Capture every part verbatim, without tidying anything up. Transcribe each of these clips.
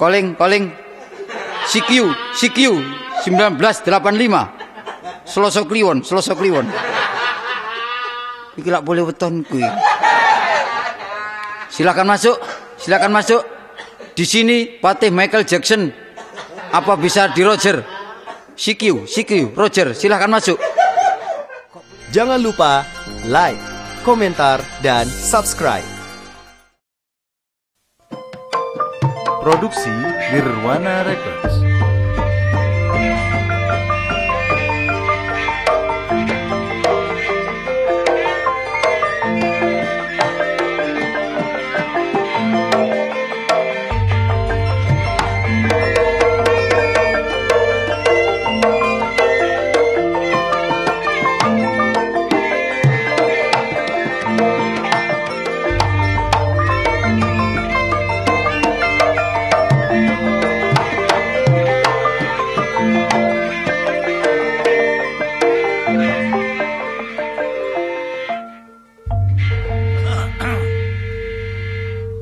Calling, calling. C Q, C Q seribu sembilan ratus delapan puluh lima. Selasa Kliwon, Selasa Kliwon. Iki lak boleh weton kuwi. Silakan masuk, silakan masuk. Di sini patih Michael Jackson. Apa bisa di Roger? C Q, C Q, Roger, silakan masuk. Jangan lupa like, komentar, dan subscribe. Produksi Nirwana Records.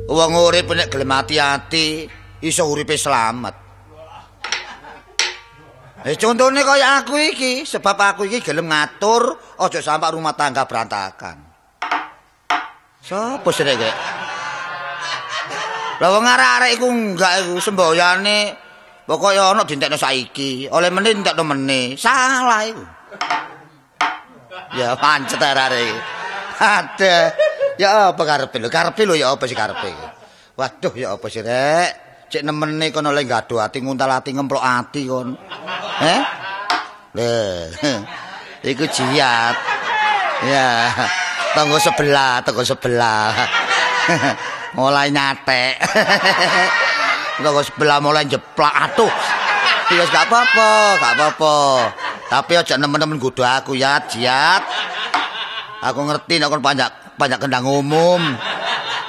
Wong urip nek gelem ati-ati iso uripe slamet. Eh contone kaya aku iki, sebab aku iki gelem ngatur aja sampe rumah tangga berantakan. Sopo srek iki? Lah wong arek-arek iku enggak iku semboyane pokoke ana dientekno saiki, oleh meneh dientekno meneh. Salah iku. Ya pancet arek-arek iki. Ada. Ya apa karepe lho? Karepe lho ya apa sih karepe? Waduh ya apa sih rek? Cek nemene kono le ngado ati nguntal ati ngemplok ati kon. Heh? Leh. Iku jiat. Ya. Tanggo sebelah, tanggo sebelah. Mulai nyatek. Tanggo sebelah mulai jeplak atuh. Ya gak apa-apa, gak apa-apa. Tapi aja nemen-nemen nggodo aku ya, jiat. Aku ngerti nek kon panjak banyak kendang umum,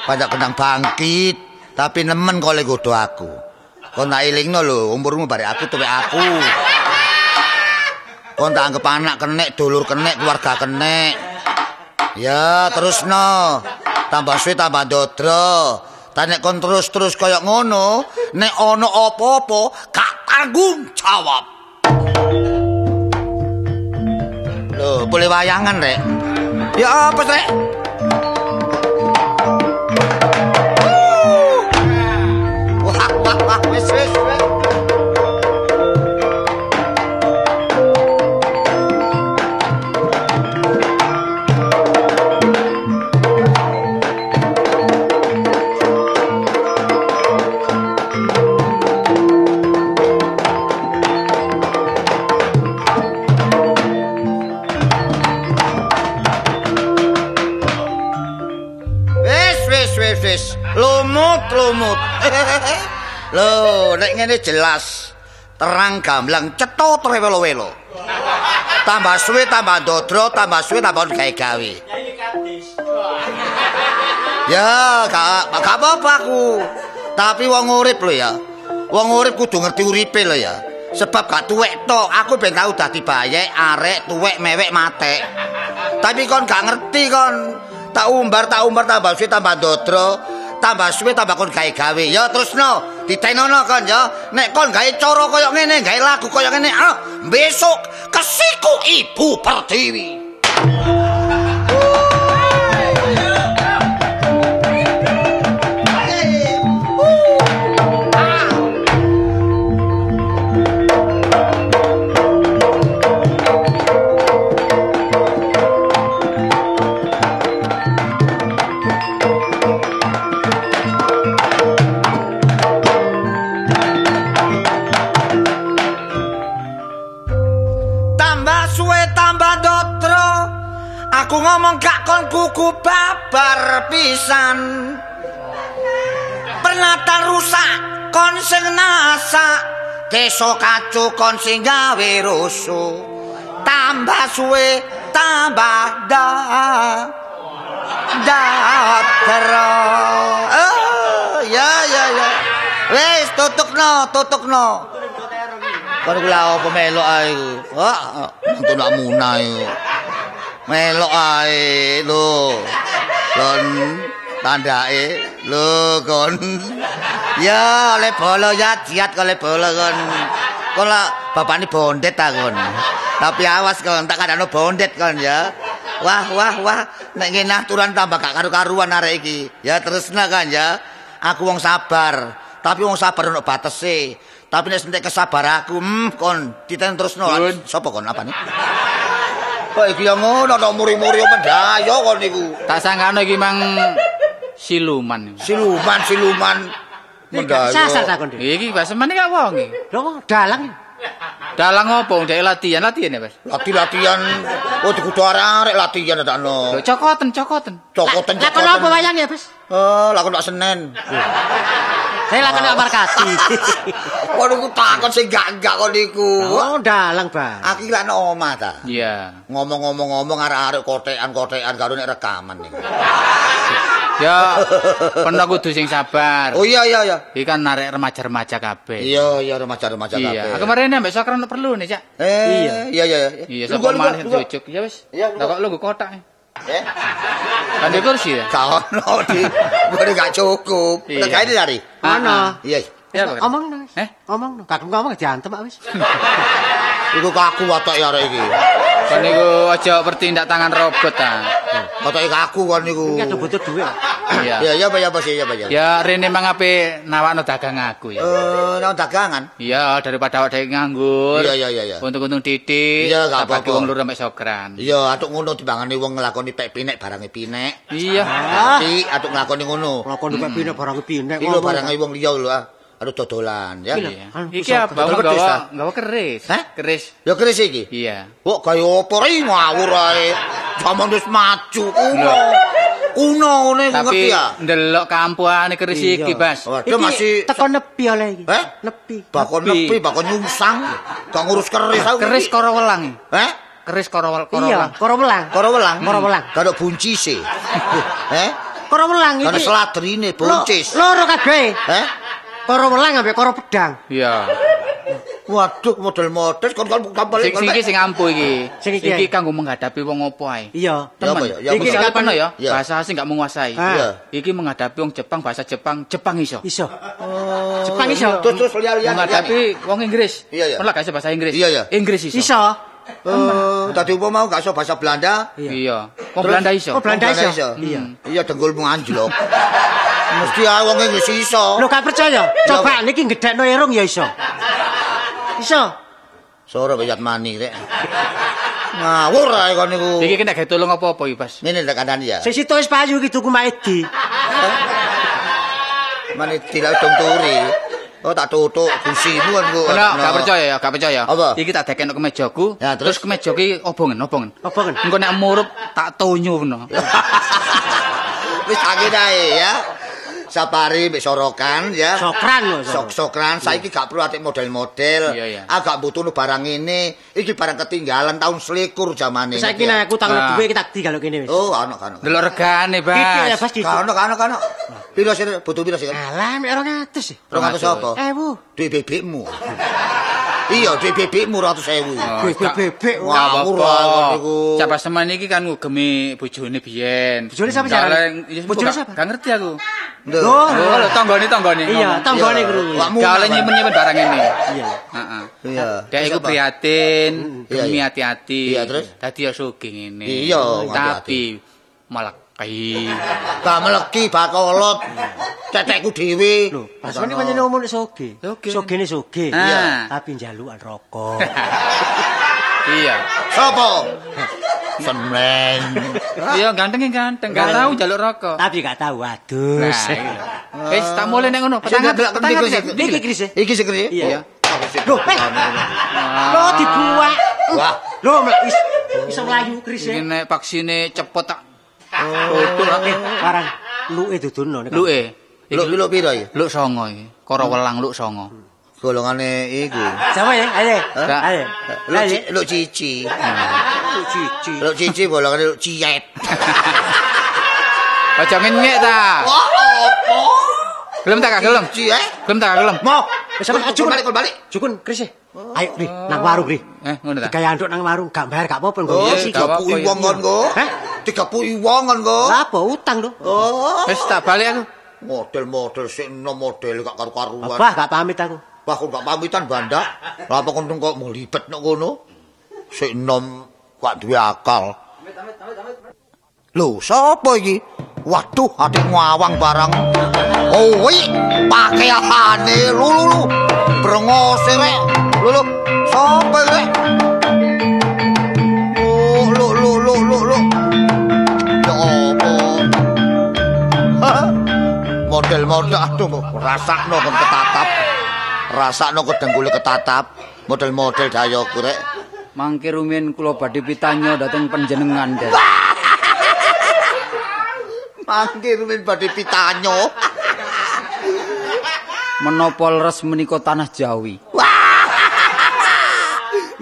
banyak kendang bangkit, tapi nemen kau legodo aku. Kau tak ilingno lo, umurmu bareng aku tuwek aku. Kau tak anggap anak kenek, dulur kenek, keluarga kenek. Ya terus no, tambah suwe tambah dodro. Tanya kau terus terus koyok ngono, nek ono opo-opo, kak tanggung jawab. Lo boleh wayangan rek? Ya apa rek? Lumut-lumut. Loh, nek ngene jelas terang gamblang cetot rewelo-welo. Tambah suwe tambah dodro, tambah suwe tambah gawe-gawe. Ya, gak gak apa-apa aku. Tapi wong urip lho ya. Wong urip kudu ngerti uripe lho ya. Sebab gak tuwek tok, aku ben tau dadi bayek, arek, tuwek, mewek, matek. Tapi kon gak ngerti kon. Tak umbar, tak umbar tambah suwe tambah dodro. Tambah suwe tambah kon gawe-gawe ya terusno ditenono kon ya nek kon gawe cara koyo ngene gawe lagu koyo ngene ah besok kesiku ibu pertiwi. Ngomong gak kon kuku babar pisan pernatan rusak kon sing nasak desa kacu kon sing gawe rusuh tambah suwe tambah da da tero oh, ya ya ya wis tutukno tutukno kon kula opo melok ae kok nonton lakmuna iki melok ae lho kon tandake lho kon Ya oleh bolo ya jiat oleh bolo kon. Kalau bapak ini bondet ta kon. Tapi awas kon tak ada no bondet kon ya. Wah wah wah nek ngene aturan tambah gak karu-karuan arek iki. Ya tresna kan ya. Aku wong sabar, tapi wong sabar ono batese. Tapi nek sentek kesabar aku, hmm kon diten terusno. Sopo kon apane? Kok iki yo ngono tok muri-muri pendaya kon niku. Tak sangkane iki mang siluman. Siluman siluman. Mendaya. Sasar ta kon. Iki Pak Semane gak wong iki. Lho dalang. Dalang opo ndek latihan latihan ya, Mas? Lati-latihan. Oh dikudu arek latihan takno. Lho cokoten cokoten. Cokoten. Lah kon opo wayang ya, Mas? Eh, lakon tak Senen. Saya lakon tak markasi. Waduh, aku takon sih gak-gak kok niku. Oh, dalang, Bang. Aku kira ana omah ta. Iya. Ngomong-ngomong-ngomong arek-arek kotekan-kotekan karo nek rekaman niku. Ya, penak kudu sing sabar. Oh iya iya iya. Iki kan arek remaja-remaja kabeh. Iya iya remaja-remaja kabeh. Iya, aku marene mbek Sokran perlu nih, Cak. Iya iya iya iya. Iya, Sokran maneh jujuk ya wis. Lah kok lungguh kotak. Eh? Kan di kursi ya? Kau no di, gue gak cukup. Tegak ini dari mana? Iya. Omong no. Eh? Omong no. Kakung ngomong jantem pak wis. Iku kaku watak ya hari ini. Kan iku aja bertindak tangan robot ah. Watak kaku kan iku. Ini ada butuh duit. Iya. Iya apa ya apa sih ya apa ya. Ya Rene mangape nawakno dagang aku ya. Eh, nawak dagangan? Iya daripada awak dhewe nganggur. Iya iya iya. Untung-untung titik. Iya gak apa-apa. Bagi wong lur sampe Sokran. Iya atuk ngono timbangane wong nglakoni pek pinek barange pinek. Iya. Tapi atuk nglakoni ngono. Nglakoni pek pinek barange pinek. Iya barange wong liya lho ah. Aduh dodolan ya. Iki apa gawa gawa keris. Hah? Keris. Ya keris iki. Iya. Kok kaya opo ri ngawur ae. Jaman wis maju kuno. Kuno ngene ngerti ya. Tapi ndelok kampuane keris iki, Bas. Waduh masih teko nepi oleh iki. Heh? Nepi. Bakon nepi, bakon nyungsang. Gak ngurus keris aku. Keris Korowelang. Heh? Keris Korowelang. Iya, Korowelang. Korowelang. Korowelang. Karo buncise. Heh? Korowelang iki. Karo sladrine buncis. Loro kabeh. Heh? Korowelang ambek koro pedang. Iya. Waduh model-model kon kon kampel. Sing iki sing ampuh iki. Iki kanggo menghadapi wong opo ae. Iya. Iki kapan ya? Bahasa asing gak menguasai. Iki menghadapi wong Jepang bahasa Jepang, Jepang iso. Iso. Oh. Jepang iso. Terus liar-liar. Menghadapi wong Inggris. Menlak gak iso bahasa Inggris. Inggris iso. Iso. Eh, tadi umpama gak iso bahasa Belanda. Iya. Wong Belanda iso. Oh, Belanda iso. Iya. Iya dengkulmu anjlok. Mesti ae wong Inggris iso. Lho gak percaya? Coba niki ngedekno irung ya iso. Iso. Sore bayat mani rek. Ngawur ae kon niku. Iki ki nek gawe tulung apa-apa iki, Bas. Ngene tak kandhani ya. Sing situ wis payu iki tuku maedi. Maedi lak tunturi. Oh tak tutuk gusimu kon kok. Ora gak percaya ya, gak percaya. Iki tak dekekno kemejaku, terus kemeja ki obongen, obongen. Obongen. Engko nek murup tak tonyuno. Wis sakit ae ya. Sapari mbek Sorokan ya. Sokran lho. Sok Sokran saiki gak perlu atik model-model. Ah gak butuh barang ini. Iki barang ketinggalan tahun selikur zamane. Saiki nek aku tak ono duwe iki tak digalok kene wis. Oh, ono ono. Delok regane, Bas. Iki ya Bas. Ono ono ono. Piro sih butuh piro sih? Alah mek dua ratus. dua ratus apa? seribu. Duwe bebekmu. Iya, duwe bebekmu dua ratus ribu. Duwe bebek wah murah niku. Cak Semen iki kan ngugemi bojone biyen. Bojone sapa jarane? Bojone sapa? Gak ngerti aku. Lho, lho tanggane-tanggane. Iya, tanggane guru. Gale nyimen-nyimen barang ini. Iya. Heeh. Iya. Dek iku prihatin, gemi hati-hati. Iya, terus dadi ya sugih ngene. Iya, tapi meleki. Ba meleki bakolot. Cetekku dhewe. Lho, pancen pancen umur sugih. Sugihne sugih. Iya, tapi njalukan rokok. Iya. Sopo? Seneng. Iya ganteng ganteng. Gak tahu jalur rokok. Tapi gak tahu. Aduh. Wis tak mulai nek ngono. Petang petang iki kris. Iki sekre. Iya. Lho, lho dibuak. Wah. Lho iso mlayu kris e. Iki nek vaksine cepet tak. Oh, barang luke dudono nek. Luke. Luk piro iki? Luk songo iki. Korowelang luk songo. Golongane iku. Sama ya, ayo. Ayo. Luk cici. Luk cici. Luk cici golongane luk ciet. Aja ngenyek ta. Opo? Gelem tak gelem? Ciet. Gelem tak gelem? Mau. Wis sampe jukun balik, balik. Jukun, Kris. Ayo, Kris. Nang warung, Kris. Eh, ngono ta? Digaya anduk nang warung, gak bayar gak apa-apa nggo. tiga puluh wong kon nggo. Hah? tiga puluh wong kon nggo. Lah apa utang lho? Oh. Wis tak balik aku. Model-model sing nom model gak karu-karuan. Bah gak pamit aku. Bah kok gak pamitan bandak. Lah apa kono kok melibet nek ngono? Sing nom gak duwe akal. Lho, sapa iki? Waduh, ade ngawang barang. Kowe pakaiane lulu brengose rek. Lulu, sapa rek? Lulu lulu lulu. Ya apa? Model-model aduh rasakno kon ketatap. Rasakno kedengkule ketatap. Model-model daya kurek. Mangke rumiyin kula badhe pitanya dhateng panjenengan, Dad. Mangke rumiyin badhe pitanya. Menapa leres menika tanah Jawi?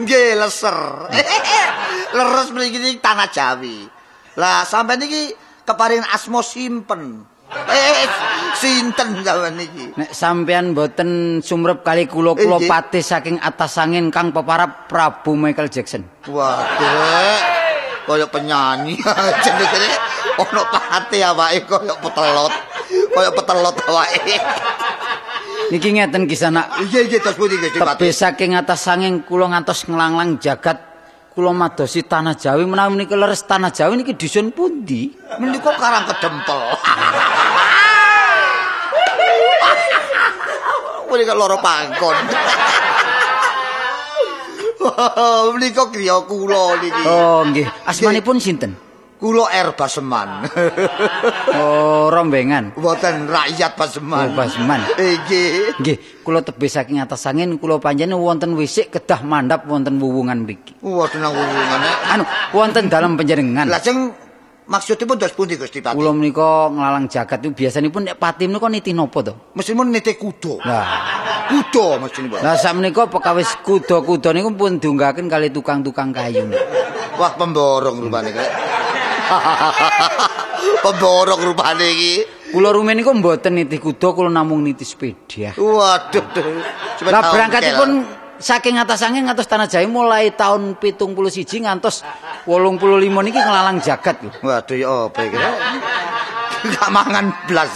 Nggih, leser. Leres mriki tanah Jawi. Lah sampeyan iki keparing asma simpen. Eh, sinten sampeyan iki? Nek sampeyan mboten sumrep kali kula kula patih saking atas angin Kang Peparap Prabu Michael Jackson. Waduh. Kaya penyanyi jenenge ono patih awake kaya petelot. Kaya petelot awake. Niki ngeten kisah nak. Iya iya terus pundi nggih. Tapi saking atas angin kula ngantos ngelanglang jagat kula madosi tanah Jawi menawi menika leres tanah Jawi niki dusun pundi? Menika Karang Kedempel. Menika loro pangkon. Menika griya kula niki. Oh nggih. Asmanipun sinten? Kulo R Baseman. Oh, rombengan. Mboten rakyat Baseman. Oh, Baseman. Nggih. Nggih, kulo tebih saking atas angin kulo panjenengan wonten wisik kedah mandhap wonten wuwungan mriki. Wonten wuwungan. Anu, wonten dalem panjenengan. Lajeng maksudipun dos pundi Gusti Pati? Kulo menika nglalang jagat niku biasanipun nek pati menika niti napa to? Mestinipun niti kuda. Lah, kuda mestinipun. Lah sakmenika pekawis kuda-kuda niku pun diunggahaken kali tukang-tukang kayu. Wah, pemborong rupane kaya. Pemborong rupane iki. Kula rumiyin niku mboten nitih kuda, kula namung nitih sepeda. Waduh. Lah berangkatipun saking atas angin ngantos tanah Jawi mulai tahun pitung puluh siji ngantos wolung puluh lima niki nglalang jagat lho. Waduh ya apa iki? Gak mangan blas.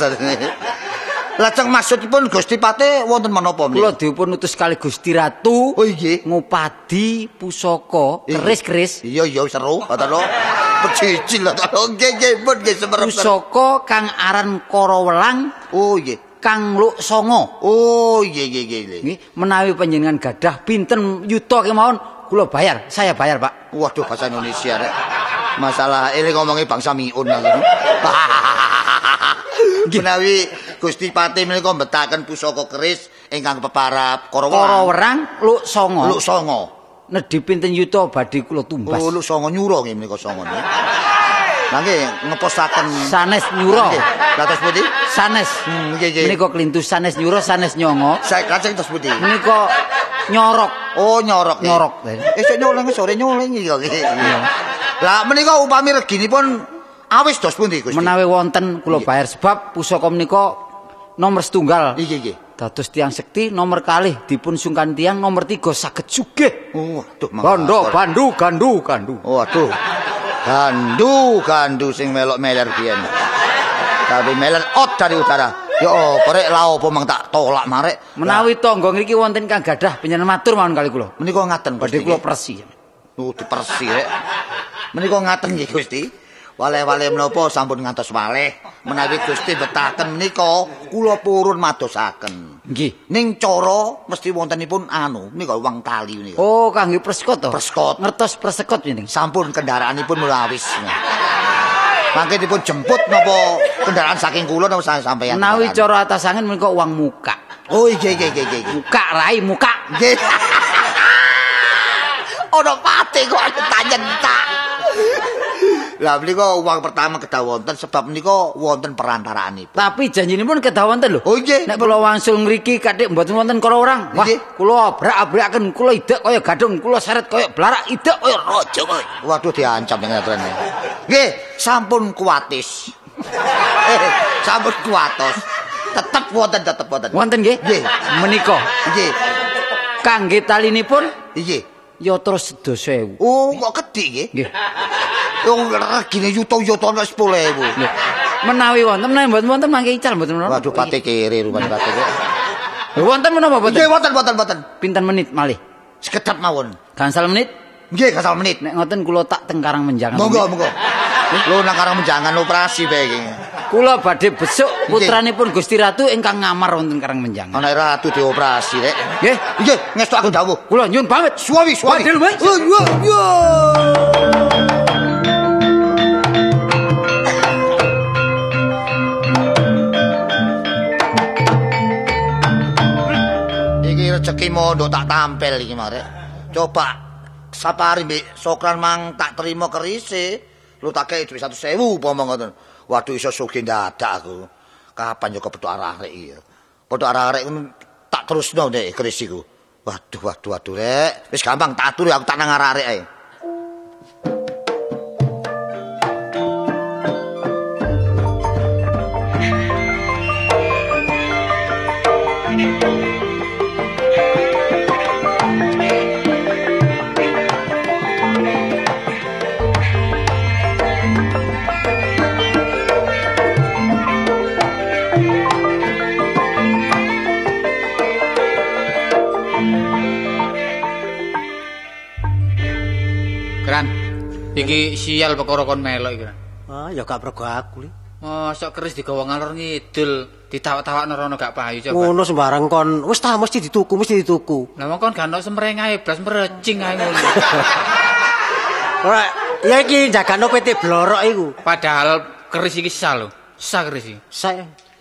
Lajeng maksudipun Gusti Pate wonten menapa? Kula dipun utus kali Gusti Ratu. Oh nggih. Ngupadi pusaka keris-keris. Iya iya seru, ngoten lho. Becicil lho. Nggih nggih pun nggih semerep. Pusaka kang aran Korowelang. Oh nggih. Kang Luk Songo. Oh nggih nggih nggih. Menawi panjenengan gadah pinten yuta kemawon kula bayar. Saya bayar, Pak. Waduh bahasa Indonesia rek. Masalah ini ngomongi bangsa miun lho. Menawi Gusti Pati menika mbetahaken pusaka keris ingkang Peparap Korowelang Luk Songo. Luk Songo. Nedhi pinten yuta badhe kula tumbas. Oh, Luk Songo nyura nggih menika Songo. Lah nggih ngeposaken sanes nyura. Dados pundi? Sanes. Nggih nggih. Menika klintu sanes nyura sanes nyongo. Saya kaceng dados pundi? Menika nyorok. Oh, nyorok. Nyorok. Esuk nyoleng sore nyoleng iki kok. Lah menika upami reginipun awis dados pundi Gusti? Menawi wonten kula bayar sebab pusaka menika nomor setunggal. Iya iya. Dados tiang sekti nomor kalih dipun sungkan tiang nomor tiga saged sugih. Oh, aduh. Bondo bandu gandu gandu. Oh, aduh. Gandu gandu sing melok-meler biyen. Tapi meler ot dari utara. Ya apa rek la opo mung tak tolak marek. Menawi tangga ngriki wonten kang gadah panjenengan matur mawon kali kula. Menika ngaten badhe kula persi. Oh, dipersi rek. Menika ngaten nggih Gusti. Wale-wale menapa sampun ngantos waleh menawi Gusti betahaken menika kula purun madosaken. Nggih. Ning cara mesti wontenipun anu menika wong kali menika. Oh, kangge preskot to. Preskot. Ngertos preskot niki. Sampun kendaraanipun mula awis. Mangke dipun jemput napa kendaraan saking kula napa sampeyan. Menawi cara atas angin menika wong muka. Oh, nggih nggih nggih nggih. Muka rai muka. Nggih. Ono pate kok nyentak. Lah menika uang pertama kedah wonten sebab menika wonten perantaraanipun. Tapi janjinipun kedah wonten lho. Oh nggih. Nek kula wangsul ngriki kathik mboten wonten Korowelang. Wah, kula abrak-abraken, kula idek kaya gadung, kula seret kaya blarak, idek kaya raja kowe. Waduh diancam ngene trene. Nggih, sampun kuatis. Sampun kuatos. Tetep wonten tetep wonten. Wonten nggih? Nggih. Menika. Nggih. Kangge talinipun? Nggih. Ya terus sedoso ewu. Oh, kok gedhe nggih? Nggih. Yo regine yuta-yuta nek sepuluh ewu. menawi wonten menawi mboten wonten mangke ical mboten menawi. Waduh pate kere rupane pate. Wonten menapa mboten? Nggih wonten wonten wonten. Pinten menit malih? Sekedap mawon. Gangsal menit? Nggih gangsal menit. Nek ngoten kula tak teng Karang Menjangan. Monggo monggo. Lho nang Karang Menjangan operasi bae iki. Kula badhe besuk putranipun Gusti Ratu ingkang ngamar wonten Karang Menjangan. Ana ratu dioperasi rek. Nggih, nggih ngestu aku dawuh. Kula nyuwun pamit. Suwi suwi. Yo yo. Iki rezeki mondok tak tampil iki mare. Coba sapari Mbak Sokran mang tak terima kerise. Lu tak kei satu sewu pomong ngoten. Waduh iso sugih dadak aku. Kapan yo kepethuk arek iki. Kepethuk arek tak terusno nek keris iku. Waduh waduh waduh rek. Wis gampang tak atur aku tak nang arek ae. Iki sial perkara kon melok iki. Ah, ya gak pergo aku li. Mosok keris digawa ngalor ngidul, ditawak-tawakno rono gak payu coba. Ngono sembarang kon, wis ta mesti dituku, mesti dituku. Lah mongkon gak ono semrengae blas merecing ae ngono. Ora, ya iki jagano P T Blorok iku. Padahal keris iki sah lho. Sah keris iki. Sah.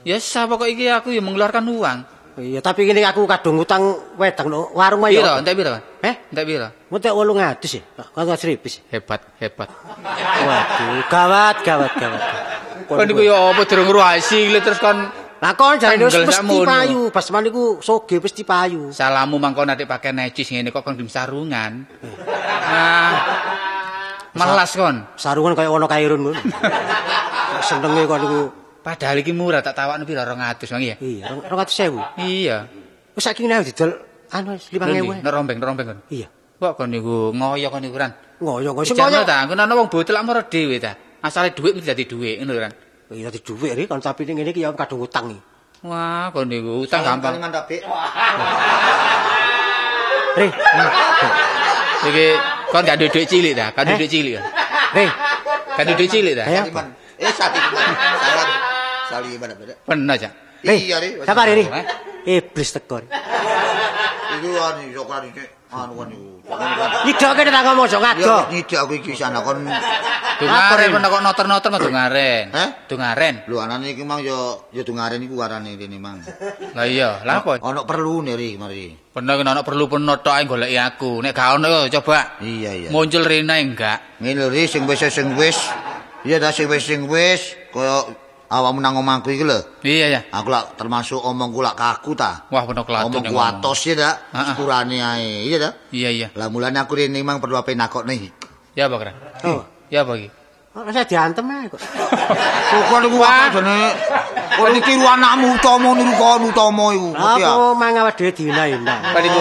Ya sah pokok iki aku ya mengeluarkan uang. Iya, tapi ini aku kadung utang wedang no warung ayo. Piro, entek piro? Eh, entek piro? Entek wolung atus ya. seratus ribu. Hebat, hebat. Waduh, gawat, gawat, gawat. Kon niku yo apa durung ruasi terus kon. Lah kon jarene wis mesti payu, basman niku soge mesti payu. Salamu mangkon atik pakai necis ngene kok kon sarungan. Nah. Melas kon. Sarungan kaya ana kairun ngono. Senenge kon niku. Padahal iki murah tak tawakno pira dua ratus mangi ya. Iya, dua ratus ribu. Iya. Wis saiki nang didol anu lima ribu. Nek rombeng-rombeng kon. Iya. Kok kon niku ngoyo kon niku kan. Ngoyo kok. Ngoyo ta, ngono ana wong botel lak moro dhewe ta. Asale dhuwit kuwi dadi dhuwit ngono kan. Iya dadi dhuwit rek kon tapi ngene iki ya kadung utang iki. Wah, kon niku utang gampang. Reh. Iki kon gak duwe dhuwit cilik ta? Gak duwe dhuwit cilik. Reh. Gak duwe dhuwit cilik ta? Eh satu salam salim mana beda benar aja iya nih siapa nih iblis tekor itu anu Sokran itu anu anu tidak kita tak ngomong Sokran kok tidak aku kisah nak kon tungaren nak kon noter noter mah tungaren tungaren lu anak ni memang yo yo tungaren ni kuaran ni ni memang lah iya lah kok anak perlu nih mari benar anak perlu pun notai golek aku nek kau nih coba iya iya muncul Rina enggak ini lori sengwes sengwes. Iya dah sing-sing wis koyo awakmu nang omahku iki lho. Iya ya. Aku lak termasuk omongku lak kaku ta. Wah bener klatune. Omongku atos ya dak, sekurane ae. Iya ta? Iya iya. Lah mulane aku rene mang perlu ape nakokne. Ya apa, Kran? Oh, ya apa iki? Ora saya diantem ae kok. Kok niku wajane kok niku anakmu utama niku kono utama iku. Apa mang awake dhewe dina-dina. Niku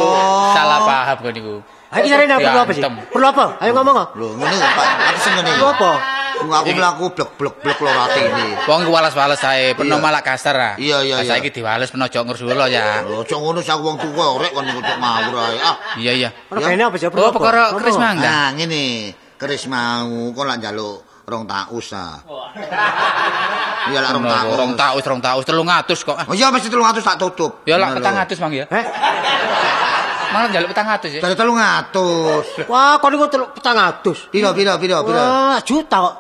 salah paham kok niku. Ayo iki rene perlu apa sih? Perlu apa? Ayo ngomong kok. Lho ngene Pak, aku sing ngene. Apa? Aku mlaku blek-blek-blek lho ratine. Wong walas-walas ae, peno malah kasar ah. Iya iya iya. Saiki diwales peno aja ngursulo ya. Lho aja ngono sak wong tuwa rek kon ngutuk ngawur ae. Ah. Iya iya. Ono gene apa jawab? Oh perkara keris mangga. Nah ngene, keris mau kon lak njaluk rong taus ah. Iya lak rong taus, rong taus, rong taus telung atus kok. Oh iya mesti telung atus tak tutup. Ya lak petang atus mang ya. Heh. Malah njaluk petang atus ya. Dari telung atus. Wah kon niku petang atus. Piro piro piro piro. Wah juta kok.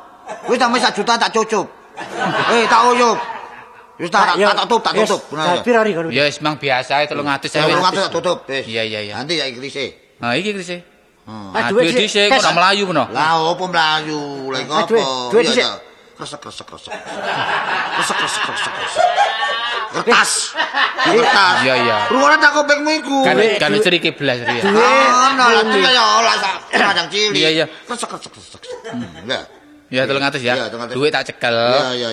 Wis tak mes satu juta tak cucup. Eh tak uyup. Wis tak tak tutup, tak tutup. Benar. Ya wis mang biasa telung atus ae. telung atus tak tutup. Iya iya iya. Nanti ya krise. Ha iki krise. Ha duwe dhisik kok mlayu meno. Lah opo mlayu? Lah opo? Duwe dhisik. Kresek kresek kresek. Kresek kresek kresek. Kertas. Kertas. Iya iya. Ruwone tak kopekmu iku. Kan cerike blas riya. Ngono lha kaya olah sak panjang cilik. Iya iya. Kresek kresek kresek. Lah ya telung atus ya. Duit tak cekel.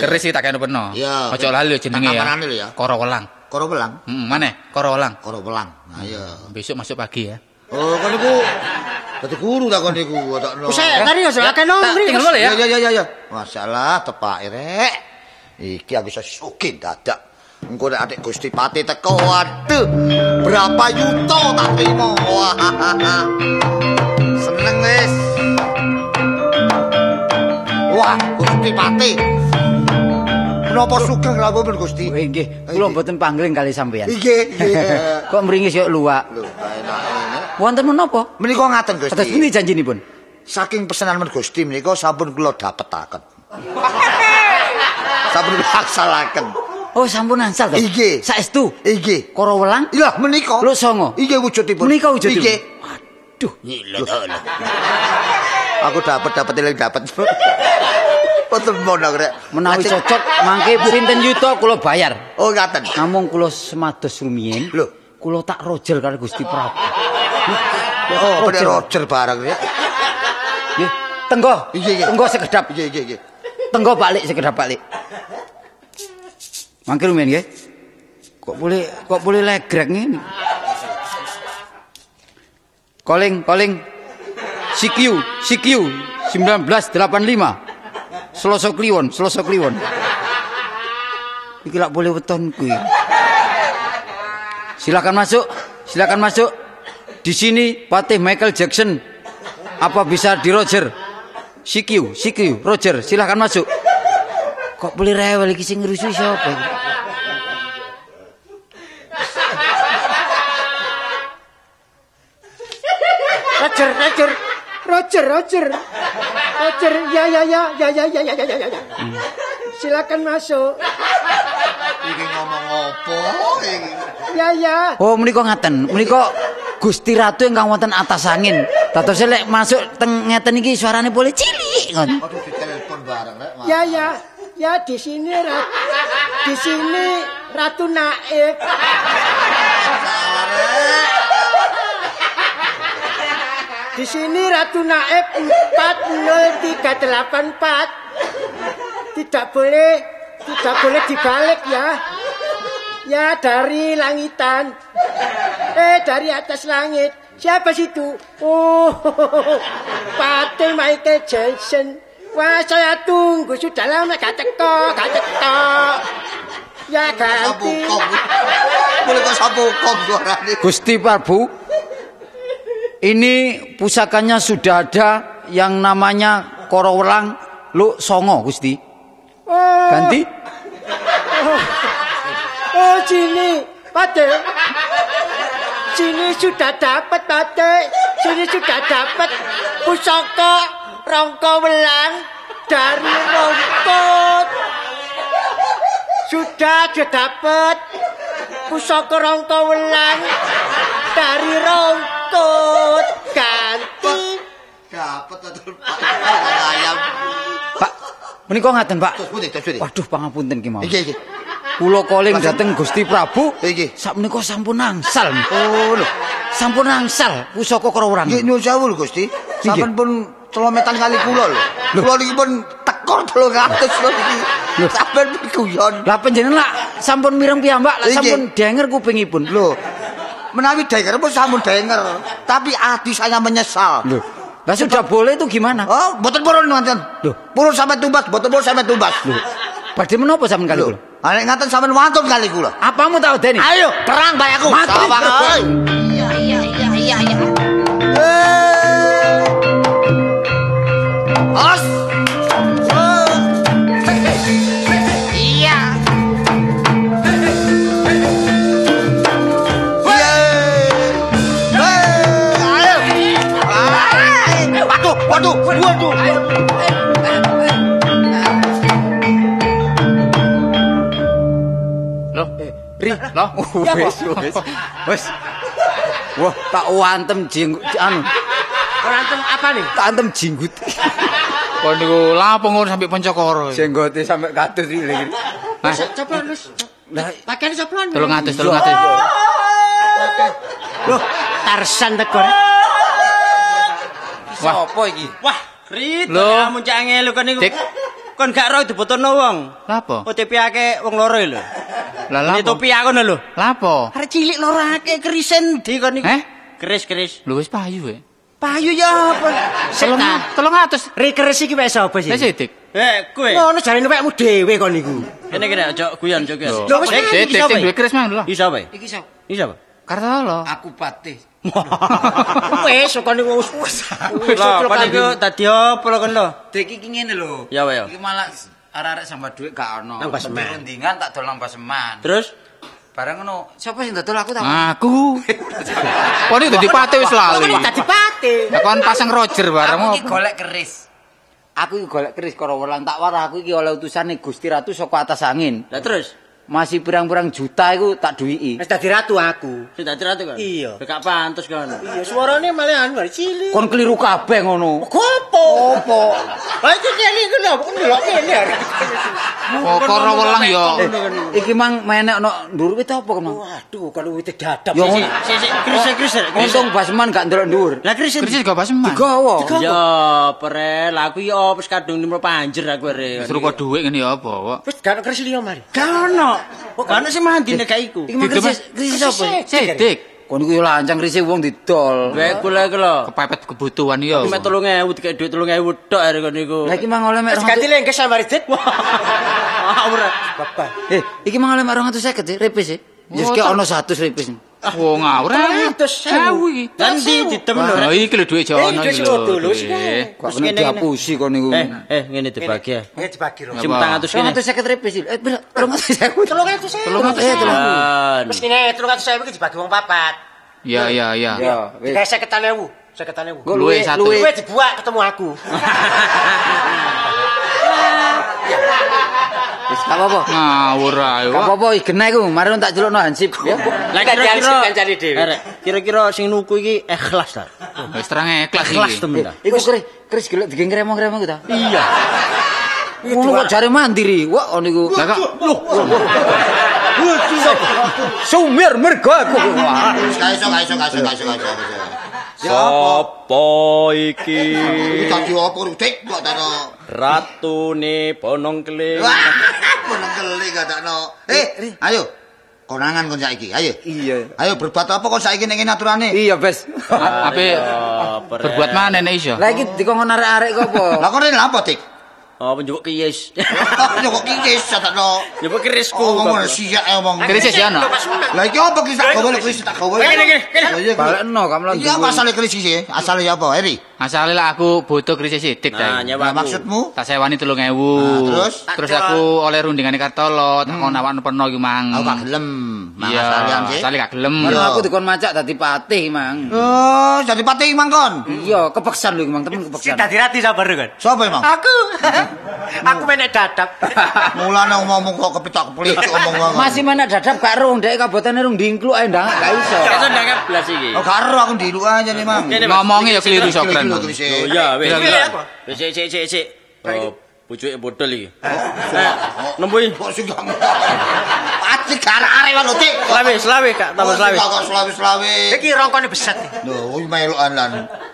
Keris iki tak kene peno. Aja lali jenenge ya. Korowelang. Korowelang. Heeh, maneh Korowelang. Korowelang. Ha iya. Besok masuk pagi ya. Oh, kon niku dadi guru ta kon niku otakno. Wis tadi yo akeh nang ngri. Ya ya ya ya. Masalah tepak rek. Iki aku sesuki dadak. Engko nek atik Gusti Pati teko, aduh, berapa yuta tak terima. Seneng wis. Wah, Gusti Pati. Menapa sugeng lawuh Gusti? Nggih, nggih. Kula mboten pangring kali sampeyan. Nggih, nggih. Kok mringis yo luwak. Lho, enake. Wonten menapa? Menika ngaten Gusti. Terus ini janjinipun. Saking pesanan men Gusti menika sampun kula dapetaken. Sampun laksanaken. Oh, sampun angsal to. Nggih. Saestu. Nggih. Korowelang? Lha menika. Lho songo. Nggih wujudipun. Menika wujudipun. Nggih. Waduh, nyileh. Aku dapat-dapat eling dapat. Boten mono rek. Menawi cocok mangke sinten yuta kula bayar. Oh, ngaten. Namung kula semados rumiyin. Lho, kula tak rojel karo Gusti Prabu. Oh, kok rojel bareng ya. Nggih. Tenggo. Tenggo sekedap. Nggih, nggih, nggih. Tenggo balik sekedap balik. Mangkir men nggih. Kok boleh kok boleh legrek ngene. Calling calling C Q C Q sembilan belas delapan puluh lima. Selasa Kliwon, Selasa Kliwon. Iki lak boleh weton kuwi. Silakan masuk, silakan masuk. Di sini Patih Michael Jackson. Apa bisa di Roger? C Q, C Q, Roger, silakan masuk. Kok boleh rewel iki sing ngrusuh sapa? Roger, Roger, Roger, Roger, Roger, ya, ya, ya, ya, ya, ya, ya, ya, ya, ya. Hmm. Silakan masuk. Iki ngomong apa? Ya, ya. Oh, menika ngaten, menika Gusti Ratu ingkang wonten atas angin. Dados lek masuk teng ngeten iki suarane boleh cilik ngoten. Aduh, ditelepon bareng rek. Ya, ya. Ya di sini rat, di sini Ratu Naib. Di sini Ratu Naib empat nol tiga delapan empat. Tidak boleh, tidak boleh dibalik ya. Ya dari langitan. Eh dari atas langit. Siapa situ? Oh, Patih Michael Jackson. Wah, saya tunggu sudah lama gak teko, gak teko. Ya ganti. Boleh kok sabukom gorane. Gusti Prabu, ini pusakanya sudah ada yang namanya Korowelang Luk Songo, Gusti. Oh. Ganti. Oh, oh sini, Patih. Sini sudah dapat, Patih. Sini sudah dapat pusaka. Korowelang dari rumput sudah didapat pusaka Korowelang dari rumput ganti dapat atur ayam Pak menika ngaten Pak waduh pangapunten ki mawon nggih nggih kula calling dateng Gusti Prabu nggih sakmenika sampun angsal oh lho sampun angsal pusaka Korowelang nggih nyuwun sewu lho Gusti sampun pun kilometer kali kula lho. Kula niki pun tekor telung atus lho iki. Sampeyan guyon. Lah panjenengan lak sampun mireng piyambak lak sampun denger kupingipun. Lho. Menawi denger pun sampun denger, tapi hati saya menyesal. Lho. Lah sudah boleh itu gimana? Oh, mboten purun wonten. Lho, purun sampe tumbas, mboten purun sampe tumbas. Lho. Badhe menapa sampean kali kula? Arek ngaten sampean wantun kali kula. Apamu tak odeni? Ayo, perang bae aku. Sawangan. Iya, iya, iya, iya, iya. Os. Oh. Iya. Iya. Ayo. Waduh, waduh, waduh. Loh, Ri, loh. Wes, wes. Wes. Wah, tak wantem jenggut anu. Wantem apa nih? Tak antem jenggut. Pondok lapo ngono sampai Pancakoro. Jenggote sampai kados iki lho. Mas, coba Lus. Lah, pakaian sopoan? telung atus, telung atus. Loh, Tarsan tegor. Sopo iki? Wah, Rit, ya muncak ngelu kon niku. Kon gak ro dibotono wong. Lha apa? O T P akeh wong loro lho. Lah lha. Ini topi aku lho. Lha apa? Arek cilik loro akeh kerisen ndi kon niku. Heh? Keris-keris. Lho wis payu wae. Payu ya apa? Setan. Tolong atus. Rikeres iki wis apa sih? Wis sidik. Eh, kowe. Ngono jarene wekmu dhewe kon niku. Kene kene aja guyon aja guys. Lho wis iki sing duwe kris mang lho. Iki sapa? Iki sapa? Iki sapa? Kartolo. Aku patih. Wes kok niku wis wis. Lho kon niku dadi opo lho kon lho? Dek iki ngene lho. Ya wae. Iki malah arek-arek sambat dhuwit gak ono. Mendingan tak dolang paseman. Terus barang ngono, sapa sing dodol aku ta? Aku. Kon iki dadi patih wis lali. Kon dadi patih. Kon pasang Roger bareng opo? Iki golek keris. Aku iki golek keris Korowelang tak warah aku iki oleh utusane Gusti Ratu saka atas angin. Lah terus masih pirang-pirang juta iku tak duwiki. Wis dadi ratu aku. Wis dadi ratu kan? Iya. Gak pantes kan. Iya, suarane malah anu cilik. Kon keliru kabeh ngono. Gopo? Opo? Lah iki cilik iku lho, ndelok ngene. Korowelang yo. Iki mang menek ono ndur wit apa kemang? Waduh, kalau wit dadap. Yo sik kris-kris. Untung basman gak ndelok ndur. Lah kris gak basman. Digowo. Yo perel, aku yo wis kadung nimro panjer aku arek. Wis ruko dhuwit ngene yo apa? Wis gak kris liya mari. Gak ono. Kok ana sing mandine gak iku. Iki mung kris sapa? Sedik. Kon iku yo lancang kris wong didol. Lha kula iki lho kepepet kebutuhan yo. Mek telung ewu dikek dhuwit telung ewu tok arek kon niku. Lah iki mang oleh mek. Wis ganti lengkes samari dit. Ah ora. Bapak. Eh, iki mang oleh mek rong atus seket repis e. Wis ki ana seratus repis. Wong ngawur seratus iki. Ganti ditemno. Lah iki lho dhuwit jono lho. Kok ngene diapusi kon niku. Eh, eh ngene dibagi ya. Ngene dibagi lho. seratus kene. seratus seket repis. Eh, rong atus seket. tiga ratus. Wis ngene tiga ratus iki dibagi wong papat. Iya, iya, iya. Ya, wis. seket ewu. seket ewu. Luwe satu. Luwe dibuak ketemu aku. Wis gak apa-apa. Ngawur ae. Gak apa-apa iki genah iku, mari tak celukno Hansip ya. Lah kira-kira kancane dhewe. Kira-kira sing nuku iki ikhlas ta? Wis terang ikhlas iki. Ikhlas temen ta. Iku kris gelek digeng kremong-kremong ta? Iya. Ngono kok jare mandiri. Wah niku. Lah kok lho. Sumir mergo aku. Gak iso gak iso gak iso gak iso. Sapa iki? Iki dadi apa rudik kok tano? Ratune Bonongkling. Bonongkling gak tano. Eh, ayo. Konangan kon saiki, ayo. Iya. Ayo berbuat apa kon saiki ning aturane? Iya, Bes. Ape berbuat maneh nek iso. Lah iki dikongkon arek-arek kok apa? Lah kon rene apa, Dik? Oh, njupuk kiyis. Njupuk kiyis satano. Njupuk kirisku. Ngomong siak omong. Kiris ya ana. Lah iki opo kris tak gawe kris tak gawe. Ngene iki. Balekno kamlan. Iya, asale kris iki. Asale apa, Eri? Asale lah aku butuh kris sidik ta. Nah, maksudmu? Tak sewani telung ewu. Terus terus aku oleh rundingane Kartolo, tak kon awakno peno iki, Mang. Aku gak gelem. Mang asalean sih. Asale gak gelem. Aku dikon macak dadi patih, Mang. Oh, dadi patih, Mang kon. Iya, kepeksan lho, Mang, temen kepeksan. Sik dadi rati sabar kon. Sopo, Mang? Aku. Aku menek dadap. Mulane omongmu kok kepitak-kepelik omong ngono. Masih menek dadap gak rung ndek kabotane rung ndingkluk ae ndang gak iso. Gak iso ndang blas iki. Oh gak ero aku ndiluk aja nih, Mang. Ngomongi ya keliru Sokran. Oh iya wis. Wis sik sik sik. Pucuke bodol iki. Nembui. Atik arek-arek lho, Dik. Slawe slawe gak tambah slawe. Kok slawe slawe. Iki rongkone beset. Lho, melokan lan.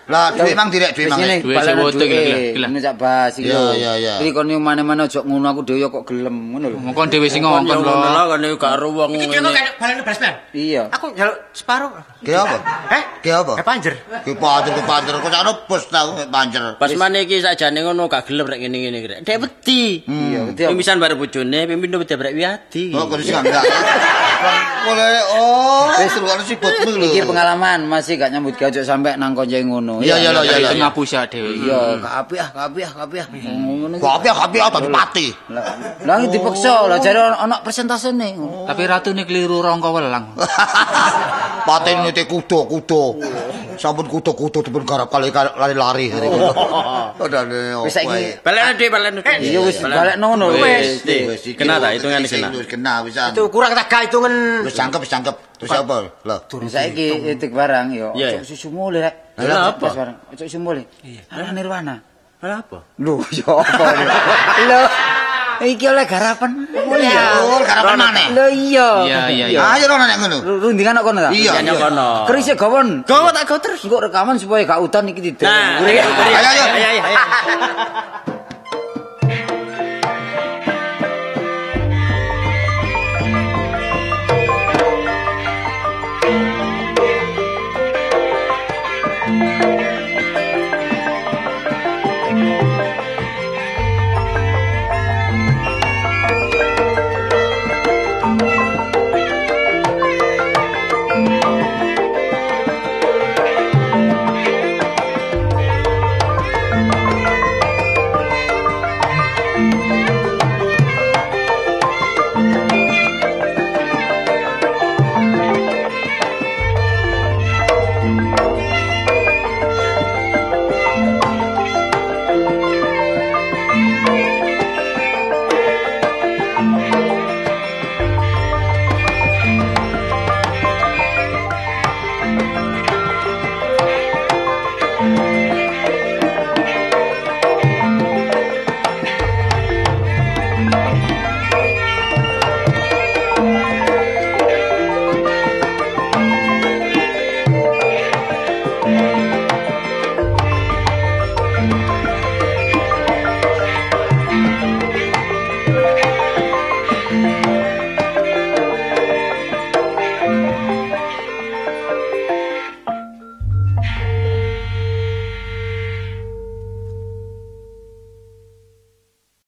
Lah duwe Mang direk duwe Mang. Duwe sewote iki lho. Ngene cak bas iki. Iya iya iya. Iki kon mane-mane aja ngono aku dhewe kok gelem ngono lho. Mongkon dhewe sing ngomong lho. Kon gak ero wong. Iki kene kok balane basman. Iya. Aku njaluk separo. Ge apa? Heh? Ge apa? Ge panjer. Ge panjer ke panjer kok ana bos ta panjer. Basman iki sakjane ngono gak gelem rek ngene-ngene rek. Dek wedi. Iya, wedi. Pimisan bare bojone, pimpin wedi brek Wiyadi. Oh, kok sing enggak. Boleh oh. Wis rukane sibutmu lho. Iki pengalaman masih gak nyambut gawe aja sampe nang konjeng ngono. Iya iya iya iya ngapus ya dhewe. Iya, gak apik ah, gak apik ah, gak apik ah. Ngono. Gak apik, gak apik dadi pati. Lah iki dipaksa, lah jare ana persentasene. Tapi ratune keliru Rongkowelang. Patene te kudu-kudu. Sampun kudu-kudu dipun garap lari-lari. Wis saiki balekne dhewe balekne. Iya wis balekno ngono wis. Kena ta hitungane kena. Kena wisan. Itu kurang tak gak hitungan. Wis jangkep, jangkep. Terus apa? Lah saiki etik barang ya ojo susumu lek. Lah apa? Cocok sumule. Lah Nirwana. Lah apa? Lho, ya apa. Lho. Iki oleh garapan. Lho, garapan maneh. Lho iya. Iya iya. Ayo rono nek ngono. Rundingan kok kono ta? Iya kono. Keris gawon. Gawo tak gawo terus engko rekaman supaya gak udan iki tidak. Ayo ayo ayo ayo. Thank you.